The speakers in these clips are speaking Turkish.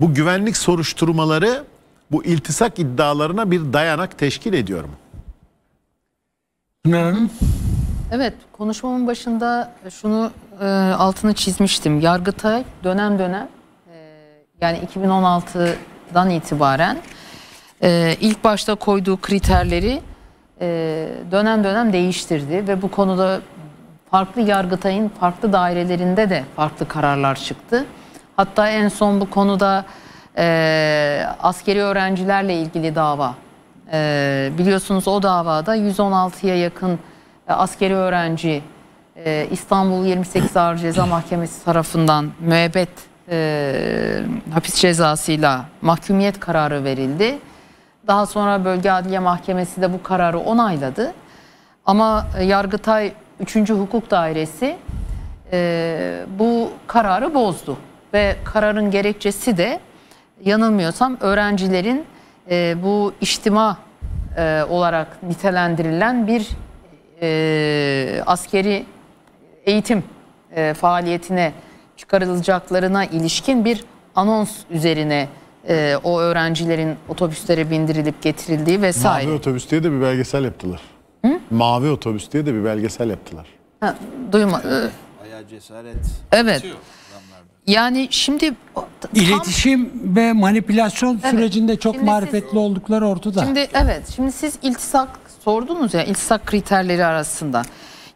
Bu güvenlik soruşturmaları bu iltisak iddialarına bir dayanak teşkil ediyor mu? Evet, konuşmamın başında şunu altını çizmiştim. Yargıtay dönem dönem yani 2016'dan itibaren ilk başta koyduğu kriterleri dönem dönem değiştirdi ve bu konuda farklı Yargıtay'ın farklı dairelerinde de farklı kararlar çıktı. Hatta en son bu konuda askeri öğrencilerle ilgili dava. Biliyorsunuz o davada 116'ya yakın askeri öğrenci İstanbul 28 Ağır Ceza Mahkemesi tarafından müebbet hapis cezasıyla mahkumiyet kararı verildi. Daha sonra Bölge Adliye Mahkemesi de bu kararı onayladı. Ama Yargıtay 3. Hukuk Dairesi bu kararı bozdu. Ve kararın gerekçesi de yanılmıyorsam öğrencilerin bu içtima olarak nitelendirilen bir askeri eğitim faaliyetine çıkarılacaklarına ilişkin bir anons üzerine o öğrencilerin otobüslere bindirilip getirildiği vesaire. Mavi otobüs diye de bir belgesel yaptılar. Hı? Mavi otobüs diye de bir belgesel yaptılar. Ha, duyma. Bayağı cesaret. Evet. Geçiyor. Yani şimdi iletişim ve manipülasyon sürecinde çok marifetli oldukları ortada. Şimdi şimdi siz iltisak sordunuz ya, iltisak kriterleri arasında.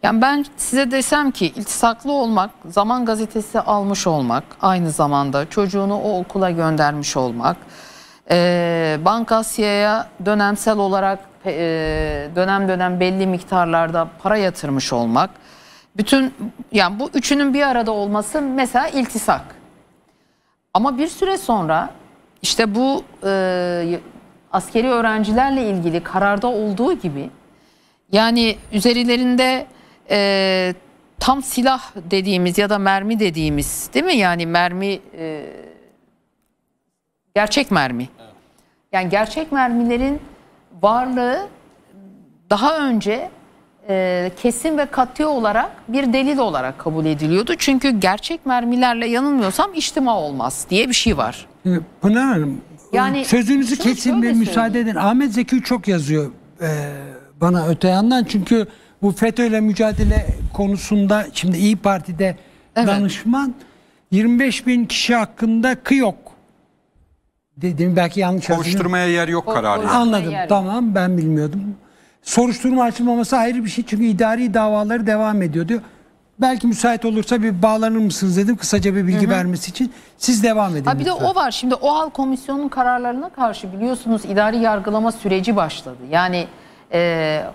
Yani ben size desem ki iltisaklı olmak, Zaman gazetesi almış olmak, aynı zamanda çocuğunu o okula göndermiş olmak, Bank Asya'ya dönemsel olarak dönem dönem belli miktarlarda para yatırmış olmak. Bütün yani bu üçünün bir arada olması mesela iltisak. Ama bir süre sonra işte bu askeri öğrencilerle ilgili kararda olduğu gibi yani üzerlerinde tam silah dediğimiz ya da mermi dediğimiz değil mi? Yani mermi gerçek mermi. Yani gerçek mermilerin varlığı daha önce kesin ve katı olarak bir delil olarak kabul ediliyordu. Çünkü gerçek mermilerle yanılmıyorsam içtima olmaz diye bir şey var. Pınar Hanım, yani, sözünüzü kesin ve müsaade edin. Ahmet Zeki çok yazıyor bana öte yandan. Çünkü bu FETÖ'yle mücadele konusunda şimdi İYİ Parti'de danışman 25.000 kişi hakkında kıyok dedim. Belki yanlış konuşturmaya yer yok kararı. Anladım. Tamam, ben bilmiyordum. Soruşturma açılmaması ayrı bir şey çünkü idari davaları devam ediyor diyor. Belki müsait olursa bir bağlanır mısınız dedim kısaca bir bilgi vermesi için. Siz devam edin. Ha, bir de o var şimdi, OHAL komisyonunun kararlarına karşı biliyorsunuz idari yargılama süreci başladı. Yani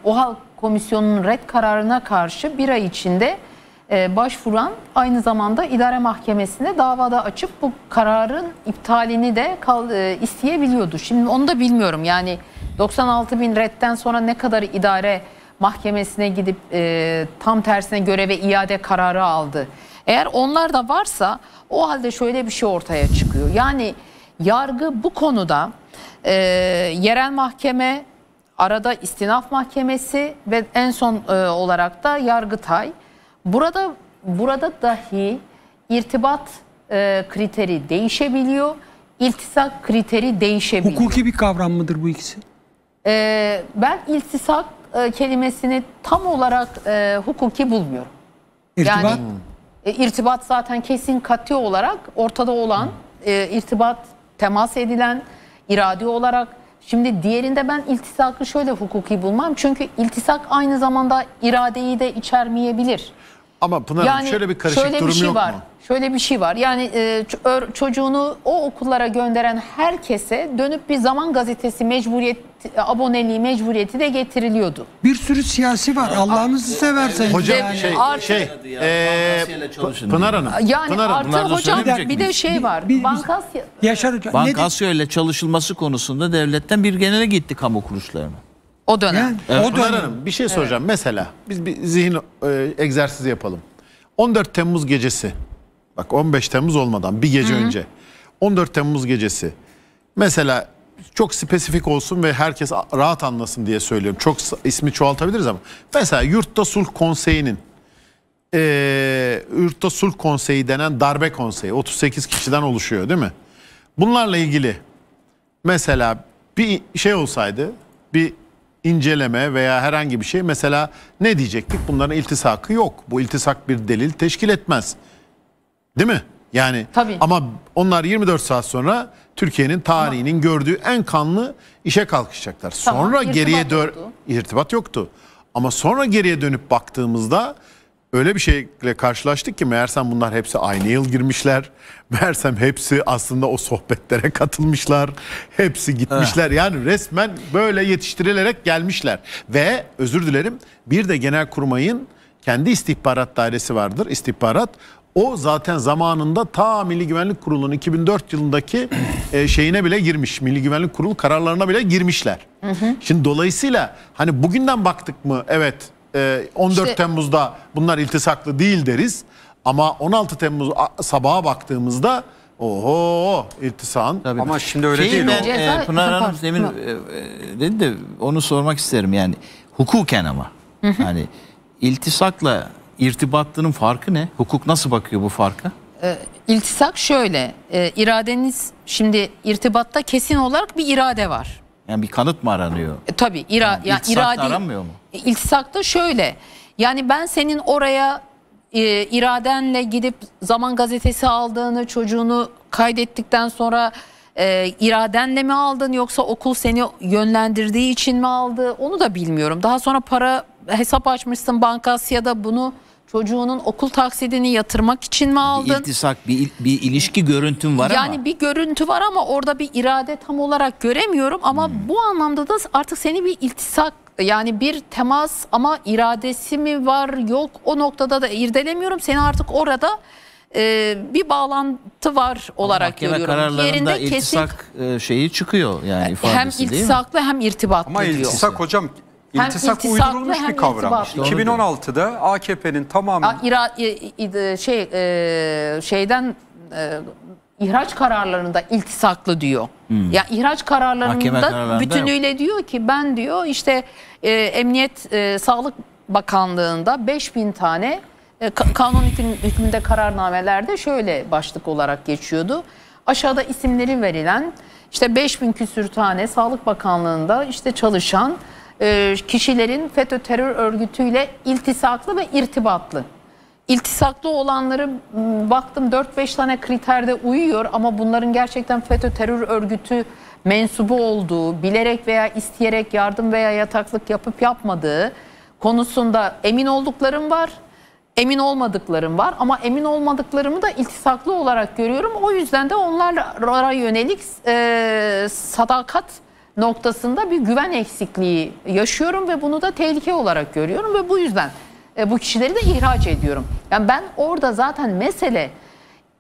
OHAL komisyonunun red kararına karşı bir ay içinde başvuran aynı zamanda idare mahkemesine davada açıp bu kararın iptalini de isteyebiliyordu. Şimdi onu da bilmiyorum yani. 96.000 redden sonra ne kadar idare mahkemesine gidip tam tersine göreve iade kararı aldı. Eğer onlar da varsa o halde şöyle bir şey ortaya çıkıyor. Yani yargı bu konuda yerel mahkeme, arada istinaf mahkemesi ve en son olarak da Yargıtay. Burada dahi irtibat kriteri değişebiliyor, iltisak kriteri değişebiliyor. Hukuki bir kavram mıdır bu ikisi? Ben iltisak kelimesini tam olarak hukuki bulmuyorum. İrtibat? Yani, irtibat zaten kesin katı olarak ortada olan irtibat, temas edilen, iradi olarak. Şimdi diğerinde ben iltisakı şöyle hukuki bulmam. Çünkü iltisak aynı zamanda iradeyi de içermeyebilir. Ama Pınar Hanım, yani şöyle bir karışık durum yok mu? Şöyle bir şey var. Yani çocuğunu o okullara gönderen herkese dönüp bir Zaman gazetesi aboneliği mecburiyeti de getiriliyordu. Bir sürü siyasi var. Allah'ınızı severseniz. Hocam yani. Pınar Hanım. Yani Pınar Hanım, artı hocam bir de şey var. Bank Asya ile çalışılması konusunda devletten bir genele gitti kamu kuruluşlarına. O dönem. Yani, evet. Pınar Hanım, bir şey soracağım. Evet. Mesela biz bir zihin egzersizi yapalım. 14 Temmuz gecesi, bak 15 Temmuz olmadan bir gece önce, 14 Temmuz gecesi mesela çok spesifik olsun ve herkes rahat anlasın diye söylüyorum. Çok ismi çoğaltabiliriz ama mesela Yurtta Sulh Konseyi'nin Yurtta Sulh Konseyi denen darbe konseyi 38 kişiden oluşuyor değil mi? Bunlarla ilgili mesela bir şey olsaydı, bir inceleme veya herhangi bir şey, mesela ne diyecektik? Bunların iltisakı yok. Bu iltisak bir delil teşkil etmez. Değil mi? Yani tabii. Ama onlar 24 saat sonra Türkiye'nin tarihinin gördüğü en kanlı işe kalkışacaklar. Tamam. Sonra geriye irtibat yoktu. Ama sonra geriye dönüp baktığımızda öyle bir şeyle karşılaştık ki meğersem bunlar hepsi aynı yıl girmişler. Meğersem hepsi aslında o sohbetlere katılmışlar. Hepsi gitmişler. Yani resmen böyle yetiştirilerek gelmişler. Ve özür dilerim, bir de Genelkurmay'ın kendi istihbarat dairesi vardır. İstihbarat. O zaten zamanında ta Milli Güvenlik Kurulu'nun 2004 yılındaki şeyine bile girmiş. Milli Güvenlik Kurulu kararlarına bile girmişler. Hı hı. Şimdi dolayısıyla hani bugünden baktık mı, evet 14 işte, Temmuz'da bunlar iltisaklı değil deriz. Ama 16 Temmuz sabaha baktığımızda oho iltisan. Tabii. Ama şimdi öyle değil. Pınar Hanım demin dedi de onu sormak isterim yani. Hukuken ama. Hı hı. Hani iltisakla İrtibatlının farkı ne? Hukuk nasıl bakıyor bu farka? İltisak şöyle, iradeniz, şimdi irtibatta kesin olarak bir irade var. Yani bir kanıt mı aranıyor? Tabii. Yani irade aranmıyor mu? İltisakta şöyle, yani ben senin oraya iradenle gidip Zaman gazetesi aldığını, çocuğunu kaydettikten sonra iradenle mi aldın, yoksa okul seni yönlendirdiği için mi aldı, onu da bilmiyorum. Daha sonra hesap açmışsın Bank Asya'da, bunu çocuğunun okul taksidini yatırmak için mi aldın? Bir iltisak, bir ilişki görüntüm var yani ama. Yani bir görüntü var ama orada bir irade tam olarak göremiyorum ama bu anlamda da artık seni bir iltisak, yani bir temas ama iradesi mi var yok, o noktada da irdelemiyorum. Seni artık orada bir bağlantı var olarak görüyorum. Kararlarında iltisak şeyi çıkıyor yani ifadesi, hem iltisaklı hem irtibatlı ama diyor. Ama iltisak hocam... İltisak uydurulmuş bir kavram. İşte 2016'da AKP'nin tamamı ihraç kararlarında iltisaklı diyor. Ya ihraç kararlarında bütünüyle yok. Diyor ki ben diyor işte Emniyet Sağlık Bakanlığı'nda 5000 tane kanun hükmünde kararnamelerde şöyle başlık olarak geçiyordu. Aşağıda isimleri verilen işte 5000 küsür tane Sağlık Bakanlığı'nda işte çalışan kişilerin FETÖ terör örgütüyle iltisaklı ve irtibatlı. İltisaklı olanları baktım 4-5 tane kriterde uyuyor ama bunların gerçekten FETÖ terör örgütü mensubu olduğu, bilerek veya isteyerek yardım veya yataklık yapıp yapmadığı konusunda emin olduklarım var, emin olmadıklarım var ama emin olmadıklarımı da iltisaklı olarak görüyorum. O yüzden de onlara yönelik sadakat noktasında bir güven eksikliği yaşıyorum ve bunu da tehlike olarak görüyorum ve bu yüzden bu kişileri de ihraç ediyorum. Yani ben orada zaten mesele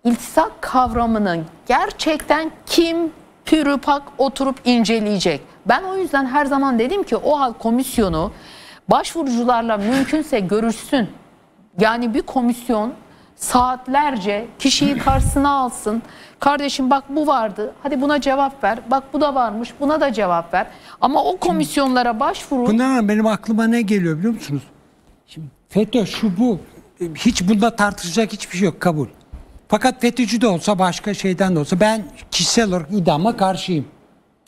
iltisak kavramının gerçekten kim pürüpak oturup inceleyecek. Ben o yüzden her zaman dedim ki OHAL komisyonu başvurucularla mümkünse görüşsün. Yani bir komisyon saatlerce kişiyi karşısına alsın. Kardeşim bak bu vardı. Hadi buna cevap ver. Bak bu da varmış. Buna da cevap ver. Ama o komisyonlara başvurun. Bundan benim aklıma ne geliyor biliyor musunuz? Şimdi FETÖ şu bu. Hiç bunda tartışacak hiçbir şey yok. Kabul. Fakat FETÖ'cü de olsa başka şeyden de olsa ben kişisel olarak idama karşıyım.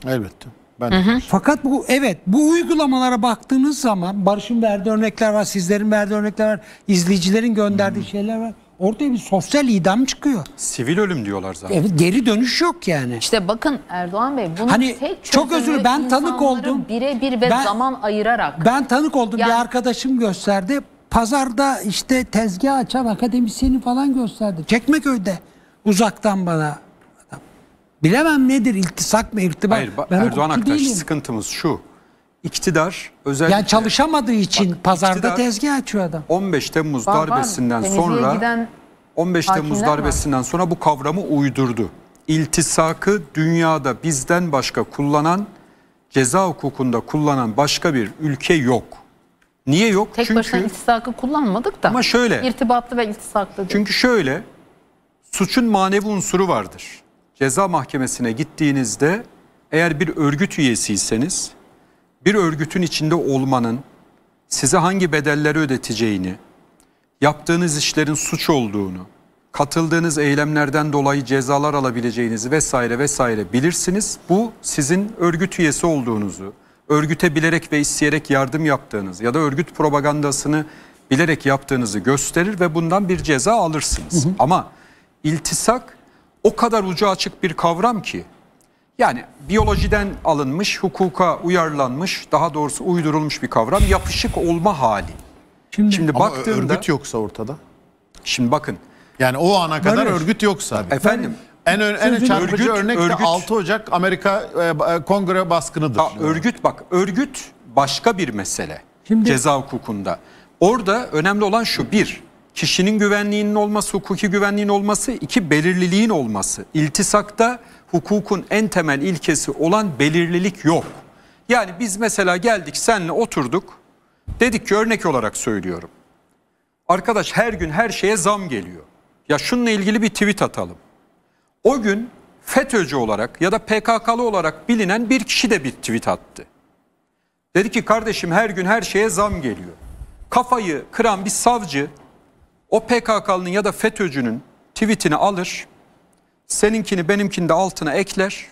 Elbette. Ben de. Fakat bu bu uygulamalara baktığınız zaman Barış'ın verdiği örnekler var. Sizlerin verdiği örnekler var. İzleyicilerin gönderdiği şeyler var. Ortaya bir sosyal idam çıkıyor. Sivil ölüm diyorlar zaten. Evet, geri dönüş yok yani. İşte bakın Erdoğan Bey, bunun hani tek çok özür, ben tanık oldum. Birebir ve zaman ayırarak. Ben tanık oldum. Yani, bir arkadaşım gösterdi. Pazarda işte tezgah açan akademisyeni falan gösterdi. Çekmeköy'de uzaktan bana. Bilemem nedir, iltisak mı irtibat? Hayır, Erdoğan Aktaş, sıkıntımız şu. İktidar özellikle... Yani çalışamadığı için bak, pazarda tezgah açıyor adam. 15 Temmuz darbesinden sonra 15 Temmuz darbesinden sonra bu kavramı uydurdu. İltisakı dünyada bizden başka kullanan, ceza hukukunda kullanan başka bir ülke yok. Niye yok? Tek başına iltisakı kullanmadık da. Ama şöyle. İrtibatlı ve iltisaklı. Çünkü şöyle, suçun manevi unsuru vardır. Ceza mahkemesine gittiğinizde eğer bir örgüt üyesiyseniz, bir örgütün içinde olmanın size hangi bedelleri ödeteceğini, yaptığınız işlerin suç olduğunu, katıldığınız eylemlerden dolayı cezalar alabileceğinizi vesaire vesaire bilirsiniz. Bu sizin örgüt üyesi olduğunuzu, örgüte bilerek ve isteyerek yardım yaptığınız ya da örgüt propagandasını bilerek yaptığınızı gösterir ve bundan bir ceza alırsınız. Hı hı. Ama iltisak o kadar ucu açık bir kavram ki, yani biyolojiden alınmış, hukuka uyarlanmış, daha doğrusu uydurulmuş bir kavram, yapışık olma hali. Şimdi baktığında, ama örgüt yoksa ortada. Şimdi bakın. Yani o ana kadar Barış, örgüt yoksa. Efendim. En çarpıcı örnek de 6 Ocak Amerika Kongre baskınıdır. Örgüt, bak, örgüt başka bir mesele. Şimdi, ceza hukukunda. Orada önemli olan şu: bir, kişinin güvenliğinin olması, hukuki güvenliğin olması; iki, belirliliğin olması. İltisakta hukukun en temel ilkesi olan belirlilik yok. Yani biz mesela geldik, seninle oturduk, dedik ki, örnek olarak söylüyorum, arkadaş her gün her şeye zam geliyor, ya şununla ilgili bir tweet atalım. O gün FETÖ'cü olarak ya da PKK'lı olarak bilinen bir kişi de bir tweet attı. Dedi ki, kardeşim her gün her şeye zam geliyor. Kafayı kıran bir savcı o PKK'lının ya da FETÖ'cünün tweetini alır, seninkini benimkini de altına ekler,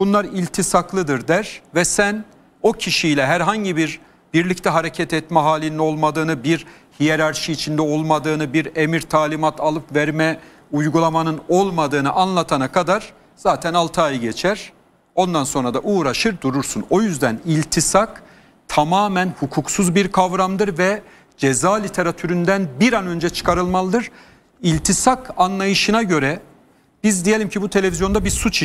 bunlar iltisaklıdır der ve sen o kişiyle herhangi bir birlikte hareket etme halinin olmadığını, bir hiyerarşi içinde olmadığını, bir emir talimat alıp verme uygulamanın olmadığını anlatana kadar zaten 6 ay geçer. Ondan sonra da uğraşır durursun. O yüzden iltisak tamamen hukuksuz bir kavramdır ve ceza literatüründen bir an önce çıkarılmalıdır. İltisak anlayışına göre biz diyelim ki bu televizyonda bir suç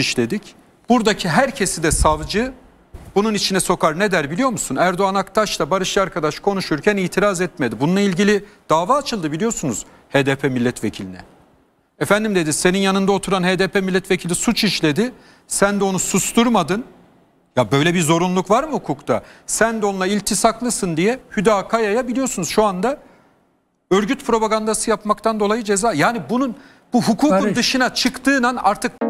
işledik. Buradaki herkesi de savcı bunun içine sokar. Ne der biliyor musun? Erdoğan Aktaş'la Barış arkadaş konuşurken itiraz etmedi. Bununla ilgili dava açıldı biliyorsunuz HDP milletvekiline. Efendim dedi, senin yanında oturan HDP milletvekili suç işledi, sen de onu susturmadın. Ya böyle bir zorunluluk var mı hukukta? Sen de onunla iltisaklısın diye Hüda Kaya'ya biliyorsunuz şu anda örgüt propagandası yapmaktan dolayı ceza. Yani bunun, bu hukukun dışına çıktığın an artık...